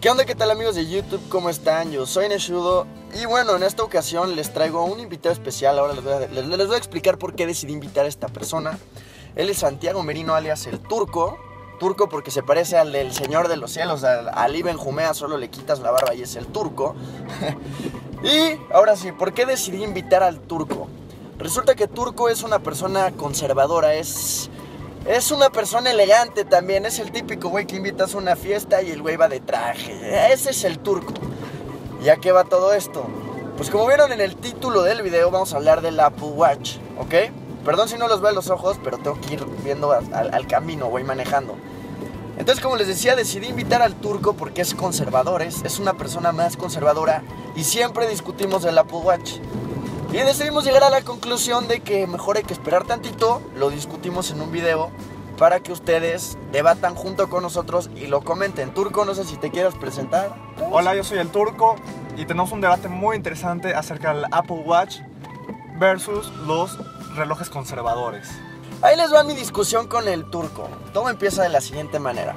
¿Qué onda? ¿Qué tal, amigos de YouTube? ¿Cómo están? Yo soy Neshudo y bueno, en esta ocasión les traigo un invitado especial. Ahora les voy a explicar por qué decidí invitar a esta persona. Él es Santiago Merino, alias El Turco. Turco porque se parece al del Señor de los Cielos, al Iben Jumea, solo le quitas la barba y es El Turco. Y ahora sí, ¿por qué decidí invitar al Turco? Resulta que Turco es una persona conservadora, es una persona elegante también, es el típico güey que invitas a una fiesta y el güey va de traje. Ese es el Turco. ¿Y a qué va todo esto? Pues como vieron en el título del video, vamos a hablar del Apple Watch, ¿ok? Perdón si no los veo a los ojos, pero tengo que ir viendo al camino, güey, manejando. Entonces, como les decía, decidí invitar al Turco porque es conservador, es una persona más conservadora y siempre discutimos del Apple Watch. Y decidimos llegar a la conclusión de que mejor hay que esperar tantito, lo discutimos en un video para que ustedes debatan junto con nosotros y lo comenten. Turco, no sé si te quieres presentar. Hola, yo soy El Turco y tenemos un debate muy interesante acerca del Apple Watch versus los relojes conservadores. Ahí les va mi discusión con El Turco. Todo empieza de la siguiente manera.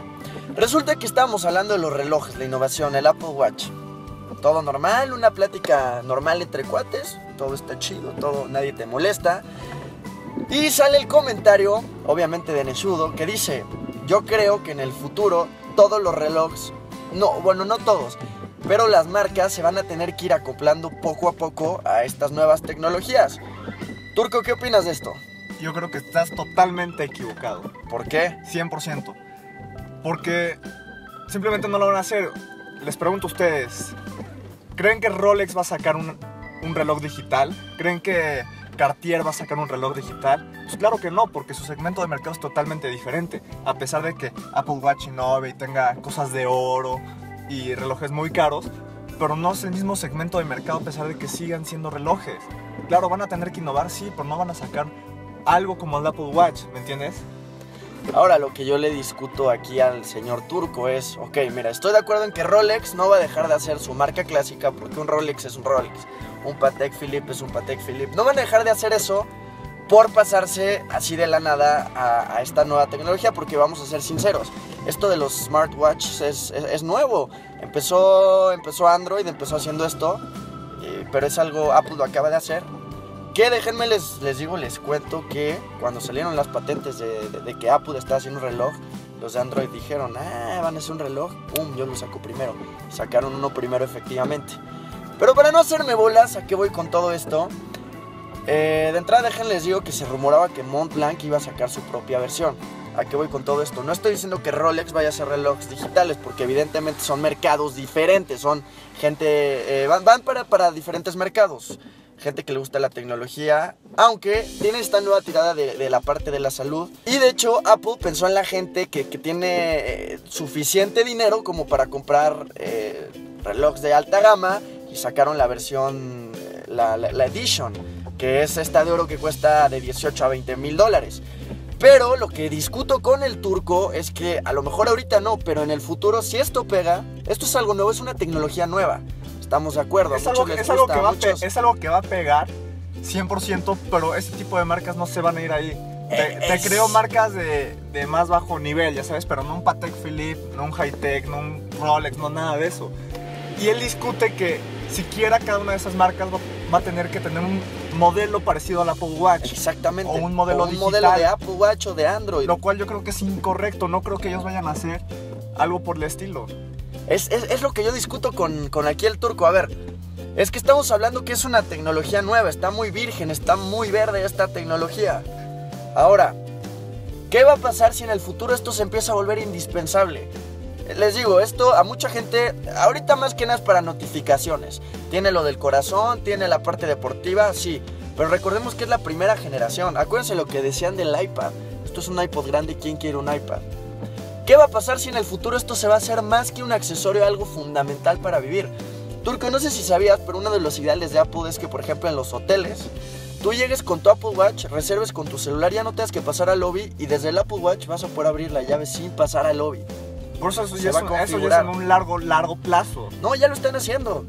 Resulta que estábamos hablando de los relojes, la innovación, el Apple Watch. Todo normal, una plática normal entre cuates, todo está chido, todo, nadie te molesta. Y sale el comentario, obviamente de Neshudo, que dice: yo creo que en el futuro todos los relojes, no todos, pero las marcas se van a tener que ir acoplando poco a poco a estas nuevas tecnologías. Turco, ¿qué opinas de esto? Yo creo que estás totalmente equivocado. ¿Por qué? 100%. Porque simplemente no lo van a hacer. Les pregunto a ustedes, ¿creen que Rolex va a sacar un reloj digital? ¿Creen que Cartier va a sacar un reloj digital? Pues claro que no, porque su segmento de mercado es totalmente diferente. A pesar de que Apple Watch innove y tenga cosas de oro y relojes muy caros, pero no es el mismo segmento de mercado a pesar de que sigan siendo relojes. Claro, van a tener que innovar, sí, pero no van a sacar algo como el Apple Watch, ¿me entiendes? Ahora, lo que yo le discuto aquí al señor Turco es: ok, mira, estoy de acuerdo en que Rolex no va a dejar de hacer su marca clásica, porque un Rolex es un Rolex, un Patek Philippe es un Patek Philippe. No van a dejar de hacer eso por pasarse así de la nada a esta nueva tecnología, porque vamos a ser sinceros, esto de los smartwatches es nuevo. Empezó Android, empezó haciendo esto, pero es algo, Apple lo acaba de hacer. Que déjenme les cuento que cuando salieron las patentes de que Apple estaba haciendo un reloj, los de Android dijeron: ah, van a hacer un reloj, pum, yo lo saco primero. Sacaron uno primero, efectivamente. Pero para no hacerme bolas, ¿a qué voy con todo esto? De entrada, déjenles digo que se rumoraba que Montblanc iba a sacar su propia versión. ¿A qué voy con todo esto? No estoy diciendo que Rolex vaya a hacer relojes digitales, porque evidentemente son mercados diferentes, son gente, van para diferentes mercados. Gente que le gusta la tecnología, aunque tiene esta nueva tirada de la parte de la salud. Y de hecho Apple pensó en la gente que tiene suficiente dinero como para comprar relojes de alta gama, y sacaron la versión, la Edition, que es esta de oro que cuesta de 18 a 20 mil dólares. Pero lo que discuto con El Turco es que a lo mejor ahorita no, pero en el futuro, si esto pega, esto es algo nuevo, es una tecnología nueva. Estamos de acuerdo, es algo que va a pegar 100%, pero ese tipo de marcas no se van a ir ahí. Te creo marcas de más bajo nivel, ya sabes, pero no un Patek Philippe, no un Hightech, no un Rolex, no nada de eso. Y él discute que siquiera cada una de esas marcas va a tener que tener un modelo parecido al Apple Watch. Exactamente. O un modelo digital. Un modelo de Apple Watch o de Android. Lo cual yo creo que es incorrecto, no creo que ellos vayan a hacer algo por el estilo. Es lo que yo discuto con aquí El Turco. A ver, es que estamos hablando que es una tecnología nueva, está muy virgen, está muy verde esta tecnología. Ahora, ¿qué va a pasar si en el futuro esto se empieza a volver indispensable? Les digo, esto a mucha gente, ahorita más que nada es para notificaciones. Tiene lo del corazón, tiene la parte deportiva, sí, pero recordemos que es la primera generación. Acuérdense lo que decían del iPad. Esto es un iPod grande, ¿quién quiere un iPad? ¿Qué va a pasar si en el futuro esto se va a hacer más que un accesorio, algo fundamental para vivir? Turco, no sé si sabías, pero uno de los ideales de Apple es que, por ejemplo, en los hoteles, tú llegues con tu Apple Watch, reserves con tu celular, ya no tengas que pasar al lobby, y desde el Apple Watch vas a poder abrir la llave sin pasar al lobby. Por eso ya es en un largo plazo. No, ya lo están haciendo.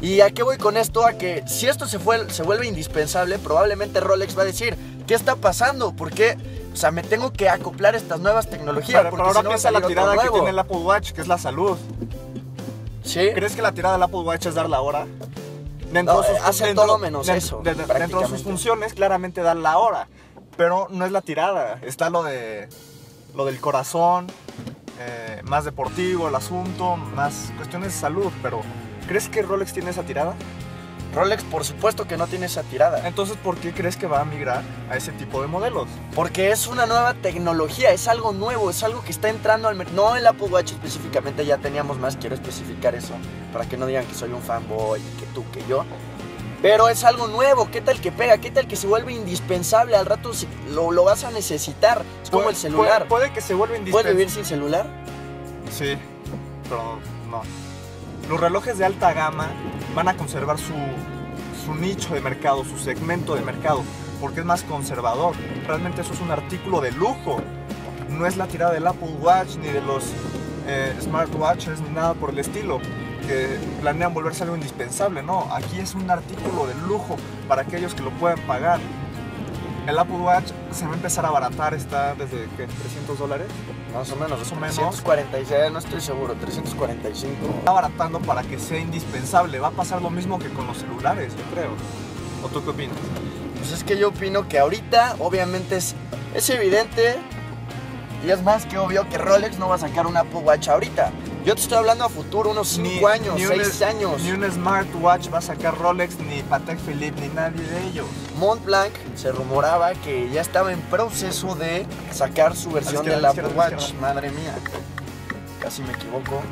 ¿Y a qué voy con esto? A que si esto se vuelve indispensable, probablemente Rolex va a decir: ¿qué está pasando? ¿Por qué? O sea, me tengo que acoplar a estas nuevas tecnologías. Pero ahora piensa la tirada que tiene el Apple Watch, que es la salud. ¿Sí? ¿Crees que la tirada del Apple Watch es dar la hora? No, hace todo menos eso. Dentro de sus funciones, claramente dar la hora, pero no es la tirada. Está lo del corazón, más deportivo el asunto, más cuestiones de salud. Pero ¿crees que Rolex tiene esa tirada? Rolex, por supuesto que no tiene esa tirada. Entonces, ¿por qué crees que va a migrar a ese tipo de modelos? Porque es una nueva tecnología, es algo nuevo, es algo que está entrando al mercado. No el Apple Watch específicamente, ya teníamos más, quiero especificar eso, para que no digan que soy un fanboy, que tú, que yo. Pero es algo nuevo, ¿qué tal que pega? ¿Qué tal que se vuelve indispensable? Al rato lo vas a necesitar, es como el celular. Puede que se vuelva indispensable. ¿Puedes vivir sin celular? Sí, pero no. Los relojes de alta gama van a conservar su nicho de mercado, su segmento de mercado, porque es más conservador. Realmente eso es un artículo de lujo. No es la tirada del Apple Watch, ni de los smartwatches, ni nada por el estilo, que planean volverse algo indispensable. No, aquí es un artículo de lujo para aquellos que lo pueden pagar. El Apple Watch se va a empezar a abaratar, está desde ¿qué? $300 más o menos 346, no estoy seguro, 345. Está abaratando para que sea indispensable. Va a pasar lo mismo que con los celulares, yo creo. ¿O tú qué opinas? Pues es que yo opino que ahorita obviamente es evidente y es más que obvio que Rolex no va a sacar un Apple Watch ahorita. Yo te estoy hablando a futuro, unos 5 años, 6 años. Ni un smartwatch va a sacar Rolex, ni Patek Philippe, ni nadie de ellos. Montblanc se rumoraba que ya estaba en proceso de sacar su versión del Apple Watch. Madre mía, casi me equivoco.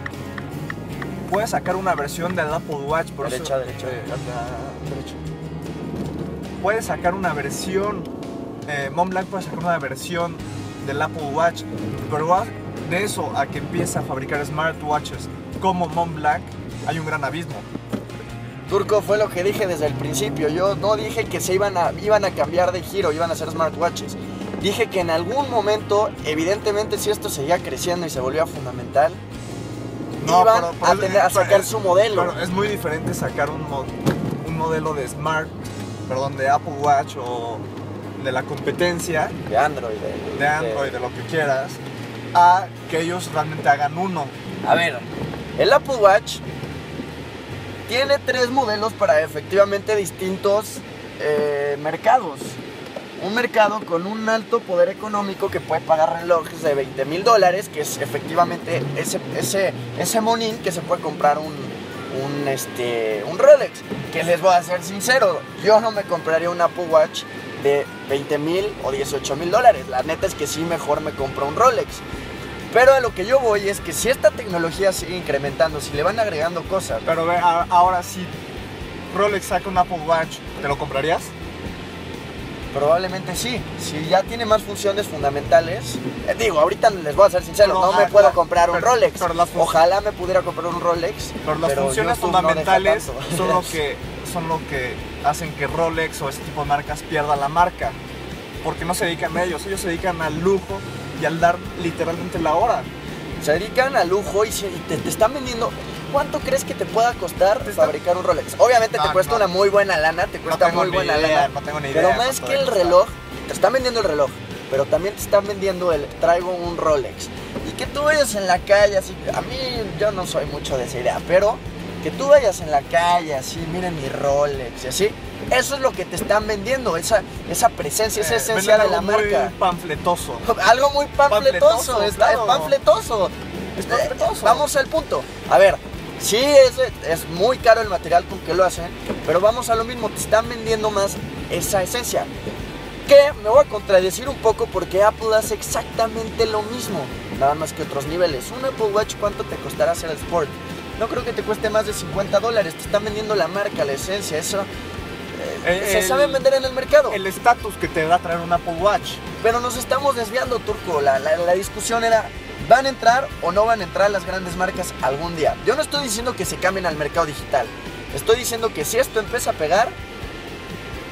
Puede sacar una versión del Apple Watch, por eso... Derecha. Puede sacar una versión... Montblanc puede sacar una versión del Apple Watch, pero... de eso a que empieza a fabricar smartwatches como Montblanc, hay un gran abismo. Turco, fue lo que dije desde el principio. Yo no dije que se iban a cambiar de giro, iban a hacer smartwatches. Dije que en algún momento, evidentemente, si esto seguía creciendo y se volvía fundamental, iban a sacar su modelo. Pero es muy diferente sacar un modelo de de Apple Watch o de la competencia. De Android. De lo que quieras. A que ellos realmente hagan uno. A ver, el Apple Watch tiene 3 modelos para efectivamente distintos mercados. Un mercado con un alto poder económico que puede pagar relojes de $20,000, que es efectivamente ese monín que se puede comprar un Rolex. Que les voy a ser sincero, yo no me compraría un Apple Watch de $20,000 o $18,000. La neta es que sí, mejor me compro un Rolex. Pero a lo que yo voy es que si esta tecnología sigue incrementando, si le van agregando cosas... Pero ve, ahora sí, Rolex saca un Apple Watch, ¿te lo comprarías? Probablemente sí, si ya tiene más funciones fundamentales. Digo, ahorita les voy a ser sincero, pero, no me puedo comprar un Rolex. Ojalá me pudiera comprar un Rolex. Pero las funciones fundamentales no son lo que hacen que Rolex o ese tipo de marcas pierda la marca, porque no se dedican a ellos se dedican al lujo y al dar literalmente la hora. Se dedican al lujo y te están vendiendo. ¿Cuánto crees que te pueda costar fabricar un Rolex? Obviamente te cuesta una muy buena lana, no tengo ni idea. Pero más que el reloj, te están vendiendo el reloj, pero también te están vendiendo el traigo un Rolex. Y que tú vayas en la calle así, a mí yo no soy mucho de esa idea, pero que tú vayas en la calle así, miren mi Rolex y así, eso es lo que te están vendiendo, esa presencia, esa esencia de la marca. Algo muy panfletoso. Algo muy panfletoso, claro. Es panfletoso. Vamos al punto. A ver, sí es muy caro el material con que lo hacen, pero vamos a lo mismo, te están vendiendo más esa esencia. Que me voy a contradecir un poco porque Apple hace exactamente lo mismo, nada más que otros niveles. Un Apple Watch, ¿cuánto te costará hacer el Sport? No creo que te cueste más de $50. Te están vendiendo la marca, la esencia, eso. Se sabe vender en el mercado. El estatus que te da traer un Apple Watch. Pero nos estamos desviando, Turco. La discusión era, ¿van a entrar o no van a entrar las grandes marcas algún día? Yo no estoy diciendo que se cambien al mercado digital. Estoy diciendo que si esto empieza a pegar,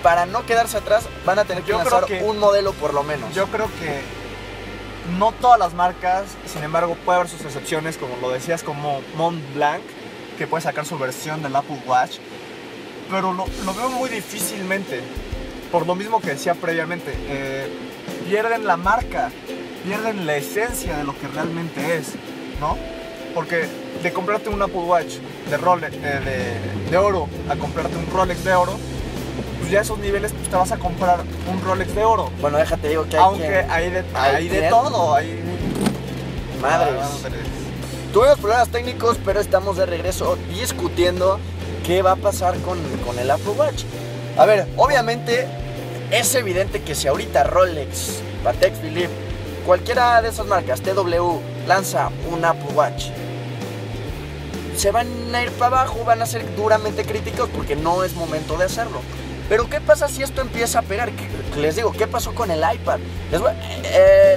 para no quedarse atrás, van a tener que lanzar un modelo por lo menos. Yo creo que no todas las marcas, sin embargo, puede haber sus excepciones, como lo decías, como Montblanc, que puede sacar su versión del Apple Watch, pero lo veo muy difícilmente, por lo mismo que decía previamente, pierden la marca, pierden la esencia de lo que realmente es, ¿no? Porque de comprarte un Apple Watch de Rolex, de oro, a comprarte un Rolex de oro, pues ya a esos niveles pues te vas a comprar un Rolex de oro. Bueno, déjate digo que hay Aunque hay de todo. Madres. Tuvimos problemas técnicos, pero estamos de regreso discutiendo qué va a pasar con el Apple Watch. A ver, obviamente es evidente que si ahorita Rolex, Patek Philippe, cualquiera de esas marcas, TW, lanza un Apple Watch, se van a ir para abajo, van a ser duramente críticos porque no es momento de hacerlo. Pero ¿qué pasa si esto empieza a pegar? Les digo, ¿qué pasó con el iPad?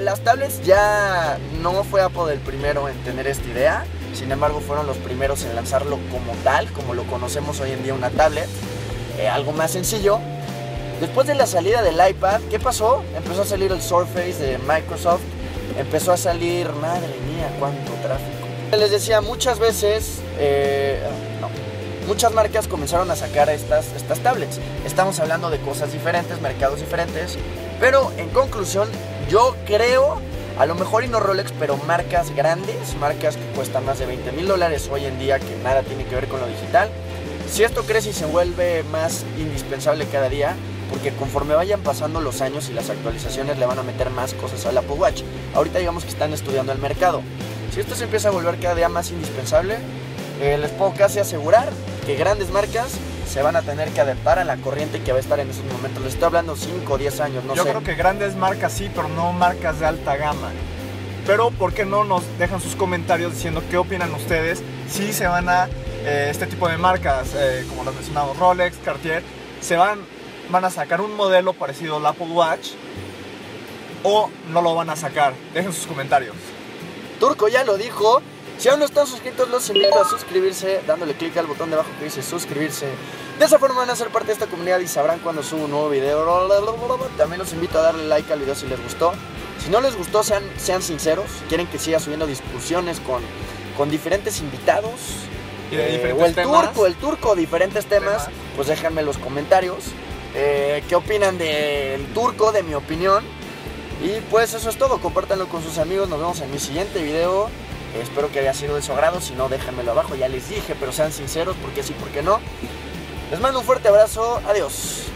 Las tablets ya no fue Apple el primero en tener esta idea, sin embargo fueron los primeros en lanzarlo como tal, como lo conocemos hoy en día, una tablet, algo más sencillo. Después de la salida del iPad, ¿qué pasó? Empezó a salir el Surface de Microsoft, empezó a salir, madre mía, cuánto tráfico. Les decía, muchas veces, muchas marcas comenzaron a sacar estas tablets. Estamos hablando de cosas diferentes, mercados diferentes, pero en conclusión, yo creo, a lo mejor y no Rolex, pero marcas grandes, marcas que cuestan más de $20,000 hoy en día, que nada tiene que ver con lo digital. Si esto crece y se vuelve más indispensable cada día, porque conforme vayan pasando los años y las actualizaciones le van a meter más cosas al Apple Watch. Ahorita digamos que están estudiando el mercado. Si esto se empieza a volver cada día más indispensable, les puedo casi asegurar que grandes marcas se van a tener que adaptar a la corriente que va a estar en esos momentos. Les estoy hablando 5 o 10 años, no sé. Yo creo que grandes marcas sí, pero no marcas de alta gama. Pero ¿por qué no nos dejan sus comentarios diciendo qué opinan ustedes si se van a este tipo de marcas, como las mencionamos, Rolex, Cartier, van a sacar un modelo parecido al Apple Watch o no lo van a sacar? Dejen sus comentarios. Turco ya lo dijo. Si aún no están suscritos, los invito a suscribirse dándole clic al botón de abajo que dice suscribirse. De esa forma van a ser parte de esta comunidad y sabrán cuando subo un nuevo video. También los invito a darle like al video si les gustó. Si no les gustó, sean sinceros. Quieren que siga subiendo discusiones con diferentes invitados y de diferentes temas. El turco, diferentes temas. Pues déjenme en los comentarios qué opinan del turco, de mi opinión. Y pues eso es todo, compártanlo con sus amigos, nos vemos en mi siguiente video. Espero que haya sido de su agrado, si no déjenmelo abajo, ya les dije, pero sean sinceros, porque sí, porque no. Les mando un fuerte abrazo, adiós.